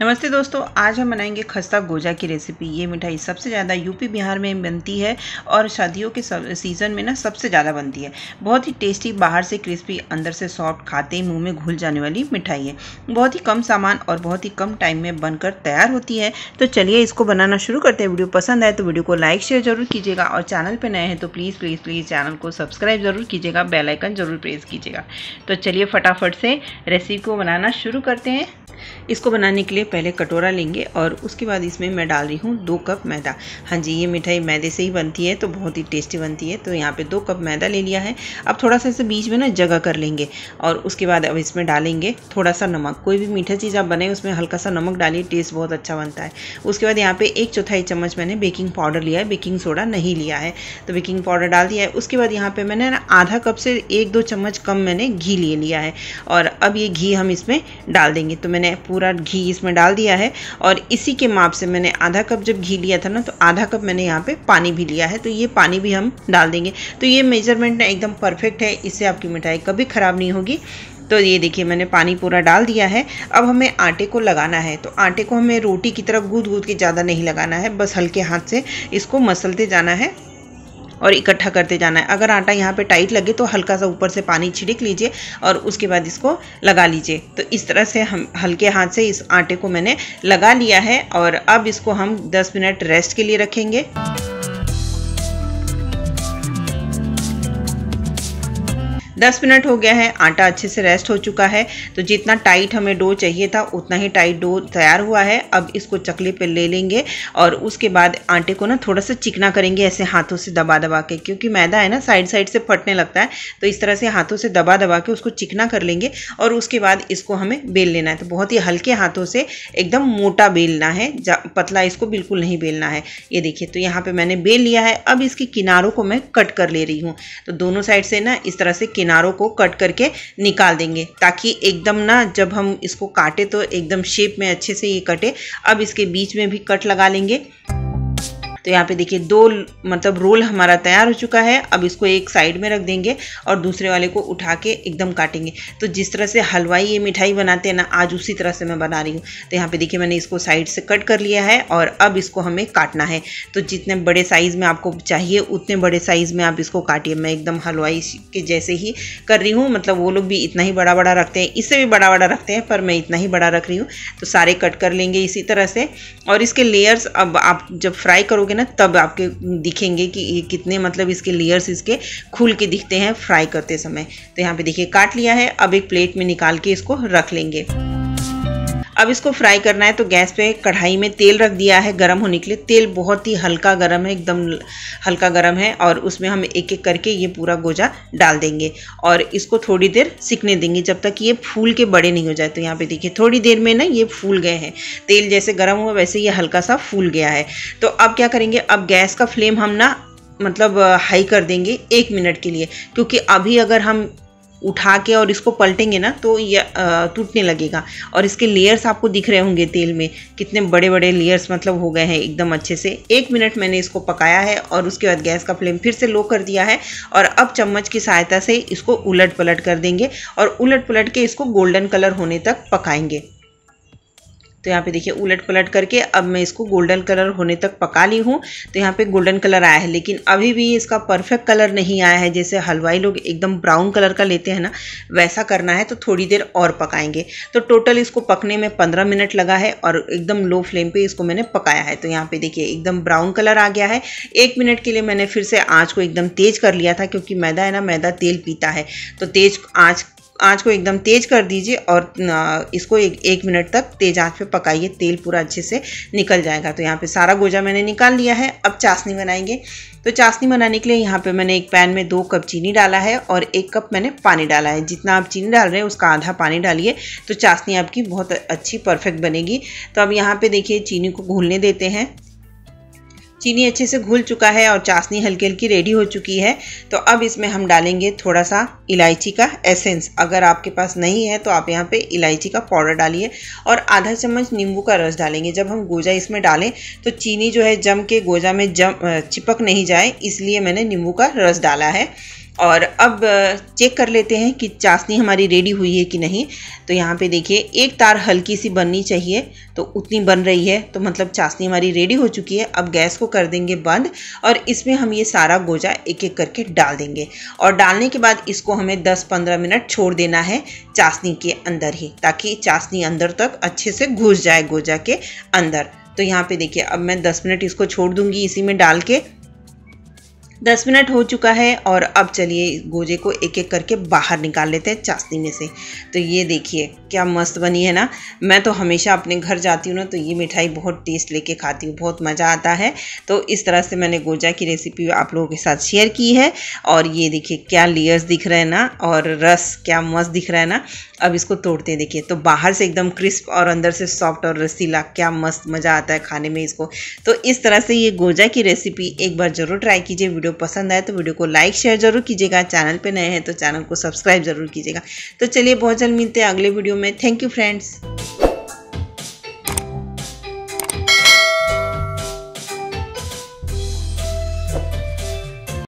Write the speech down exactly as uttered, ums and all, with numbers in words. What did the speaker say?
नमस्ते दोस्तों, आज हम बनाएंगे खस्ता गोजा की रेसिपी। ये मिठाई सबसे ज़्यादा यूपी बिहार में बनती है और शादियों के सीज़न में ना सबसे ज़्यादा बनती है। बहुत ही टेस्टी, बाहर से क्रिस्पी अंदर से सॉफ्ट, खाते ही मुंह में घुल जाने वाली मिठाई है। बहुत ही कम सामान और बहुत ही कम टाइम में बनकर तैयार होती है। तो चलिए इसको बनाना शुरू करते हैं। वीडियो पसंद आए तो वीडियो को लाइक शेयर ज़रूर कीजिएगा और चैनल पर नए हैं तो प्लीज़ प्लीज़ प्लीज़ चैनल को सब्सक्राइब ज़रूर कीजिएगा, बेल आइकन ज़रूर प्रेस कीजिएगा। तो चलिए फटाफट से रेसिपी को बनाना शुरू करते हैं। इसको बनाने के लिए पहले कटोरा लेंगे और उसके बाद इसमें मैं डाल रही हूँ दो कप मैदा। हाँ जी, ये मिठाई मैदे से ही बनती है तो बहुत ही टेस्टी बनती है। तो यहाँ पे दो कप मैदा ले लिया है। अब थोड़ा सा इसे बीच में ना जगह कर लेंगे और उसके बाद अब इसमें डालेंगे थोड़ा सा नमक। कोई भी मीठा चीज़ आप बनाए उसमें हल्का सा नमक डालिए, टेस्ट बहुत अच्छा बनता है। उसके बाद यहाँ पर एक चौथाई चम्मच मैंने बेकिंग पाउडर लिया है, बेकिंग सोडा नहीं लिया है तो बेकिंग पाउडर डाल दिया है। उसके बाद यहाँ पर मैंने ना आधा कप से एक दो चम्मच कम मैंने घी ले लिया है और अब ये घी हम इसमें डाल देंगे। तो मैंने पूरा घी इसमें डाल दिया है और इसी के माप से मैंने आधा कप जब घी लिया था ना तो आधा कप मैंने यहाँ पे पानी भी लिया है, तो ये पानी भी हम डाल देंगे। तो ये मेजरमेंट ना एकदम परफेक्ट है, इससे आपकी मिठाई कभी ख़राब नहीं होगी। तो ये देखिए मैंने पानी पूरा डाल दिया है। अब हमें आटे को लगाना है। तो आटे को हमें रोटी की तरफ गूँद गूँद के ज़्यादा नहीं लगाना है, बस हल्के हाथ से इसको मसलते जाना है और इकट्ठा करते जाना है। अगर आटा यहाँ पे टाइट लगे तो हल्का सा ऊपर से पानी छिड़क लीजिए और उसके बाद इसको लगा लीजिए। तो इस तरह से हम हल्के हाथ से इस आटे को मैंने लगा लिया है और अब इसको हम दस मिनट रेस्ट के लिए रखेंगे। दस मिनट हो गया है, आटा अच्छे से रेस्ट हो चुका है। तो जितना टाइट हमें डो चाहिए था उतना ही टाइट डो तैयार हुआ है। अब इसको चकले पे ले लेंगे और उसके बाद आटे को ना थोड़ा सा चिकना करेंगे, ऐसे हाथों से दबा दबा के, क्योंकि मैदा है ना साइड साइड से फटने लगता है। तो इस तरह से हाथों से दबा दबा के उसको चिकना कर लेंगे और उसके बाद इसको हमें बेल लेना है। तो बहुत ही हल्के हाथों से एकदम मोटा बेलना है, पतला इसको बिल्कुल नहीं बेलना है। ये देखिए, तो यहाँ पर मैंने बेल लिया है। अब इसके किनारों को मैं कट कर ले रही हूँ। तो दोनों साइड से ना इस तरह से किनारों को कट करके निकाल देंगे ताकि एकदम ना जब हम इसको काटे तो एकदम शेप में अच्छे से ये कटे। अब इसके बीच में भी कट लगा लेंगे। तो यहाँ पे देखिए दो मतलब रोल हमारा तैयार हो चुका है। अब इसको एक साइड में रख देंगे और दूसरे वाले को उठा के एकदम काटेंगे। तो जिस तरह से हलवाई ये मिठाई बनाते हैं ना, आज उसी तरह से मैं बना रही हूँ। तो यहाँ पे देखिए मैंने इसको साइड से कट कर लिया है और अब इसको हमें काटना है। तो जितने बड़े साइज़ में आपको चाहिए उतने बड़े साइज़ में आप इसको काटिए। मैं एकदम हलवाई के जैसे ही कर रही हूँ, मतलब वो लोग भी इतना ही बड़ा बड़ा रखते हैं, इससे भी बड़ा बड़ा रखते हैं, पर मैं इतना ही बड़ा रख रही हूँ। तो सारे कट कर लेंगे इसी तरह से और इसके लेयर्स अब आप जब फ्राई करोगे ना तब आपके दिखेंगे कि ये कितने मतलब इसके लेयर्स इसके खुल के दिखते हैं फ्राई करते समय। तो यहाँ पे देखिए काट लिया है। अब एक प्लेट में निकाल के इसको रख लेंगे। अब इसको फ्राई करना है। तो गैस पे कढ़ाई में तेल रख दिया है गरम होने के लिए। तेल बहुत ही हल्का गरम है, एकदम हल्का गरम है और उसमें हम एक एक करके ये पूरा गोजा डाल देंगे और इसको थोड़ी देर सिकने देंगे जब तक ये फूल के बड़े नहीं हो जाए। तो यहाँ पे देखिए थोड़ी देर में ना ये फूल गए हैं। तेल जैसे गर्म हुआ वैसे ये हल्का सा फूल गया है। तो अब क्या करेंगे, अब गैस का फ्लेम हम ना मतलब हाई कर देंगे एक मिनट के लिए, क्योंकि अभी अगर हम उठा के और इसको पलटेंगे ना तो ये टूटने लगेगा। और इसके लेयर्स आपको दिख रहे होंगे तेल में, कितने बड़े बड़े लेयर्स मतलब हो गए हैं एकदम अच्छे से। एक मिनट मैंने इसको पकाया है और उसके बाद गैस का फ्लेम फिर से लो कर दिया है और अब चम्मच की सहायता से इसको उलट पलट कर देंगे और उलट पलट के इसको गोल्डन कलर होने तक पकाएंगे। तो यहाँ पे देखिए उलट पलट करके अब मैं इसको गोल्डन कलर होने तक पका ली हूँ। तो यहाँ पे गोल्डन कलर आया है, लेकिन अभी भी इसका परफेक्ट कलर नहीं आया है। जैसे हलवाई लोग एकदम ब्राउन कलर का लेते हैं ना, वैसा करना है। तो थोड़ी देर और पकाएंगे। तो टोटल इसको पकने में पंद्रह मिनट लगा है और एकदम लो फ्लेम पर इसको मैंने पकाया है। तो यहाँ पर देखिए एकदम ब्राउन कलर आ गया है। एक मिनट के लिए मैंने फिर से आँच को एकदम तेज़ कर लिया था, क्योंकि मैदा है ना, मैदा तेल पीता है। तो तेज़ आँच आँच को एकदम तेज़ कर दीजिए और इसको एक एक मिनट तक तेज़ आँच पे पकाइए, तेल पूरा अच्छे से निकल जाएगा। तो यहाँ पे सारा गोजा मैंने निकाल लिया है। अब चाशनी बनाएंगे। तो चाशनी बनाने के लिए यहाँ पे मैंने एक पैन में दो कप चीनी डाला है और एक कप मैंने पानी डाला है। जितना आप चीनी डाल रहे हैं उसका आधा पानी डालिए तो चाशनी आपकी बहुत अच्छी परफेक्ट बनेगी। तो अब यहाँ पर देखिए चीनी को घुलने देते हैं। चीनी अच्छे से घुल चुका है और चाशनी हल्की हल्की रेडी हो चुकी है। तो अब इसमें हम डालेंगे थोड़ा सा इलायची का एसेंस। अगर आपके पास नहीं है तो आप यहाँ पे इलायची का पाउडर डालिए और आधा चम्मच नींबू का रस डालेंगे। जब हम गोजा इसमें डालें तो चीनी जो है जम के गोजा में जम चिपक नहीं जाए, इसलिए मैंने नींबू का रस डाला है। और अब चेक कर लेते हैं कि चाशनी हमारी रेडी हुई है कि नहीं। तो यहाँ पे देखिए एक तार हल्की सी बननी चाहिए, तो उतनी बन रही है, तो मतलब चाशनी हमारी रेडी हो चुकी है। अब गैस को कर देंगे बंद और इसमें हम ये सारा गोजा एक एक करके डाल देंगे और डालने के बाद इसको हमें दस पंद्रह मिनट छोड़ देना है चाशनी के अंदर ही, ताकि चाशनी अंदर तक अच्छे से घुस जाए गोजा के अंदर। तो यहाँ पे देखिए अब मैं दस मिनट इसको छोड़ दूँगी इसी में डाल के। दस मिनट हो चुका है और अब चलिए गोजे को एक एक करके बाहर निकाल लेते हैं चाशनी में से। तो ये देखिए क्या मस्त बनी है ना। मैं तो हमेशा अपने घर जाती हूँ ना तो ये मिठाई बहुत टेस्ट लेके खाती हूँ, बहुत मज़ा आता है। तो इस तरह से मैंने गोजा की रेसिपी आप लोगों के साथ शेयर की है। और ये देखिए क्या लेयर्स दिख रहे हैं ना, और रस क्या मस्त दिख रहा है ना। अब इसको तोड़ते हैं देखिए, तो बाहर से एकदम क्रिस्प और अंदर से सॉफ्ट और रसीला, क्या मस्त मज़ा आता है खाने में इसको। तो इस तरह से ये गोजा की रेसिपी एक बार ज़रूर ट्राई कीजिए। वीडियो पसंद आए तो वीडियो को लाइक शेयर जरूर कीजिएगा, चैनल पे नए हैं तो चैनल को सब्सक्राइब जरूर कीजिएगा। तो चलिए बहुत जल्द मिलते हैं अगले वीडियो में। Thank you friends.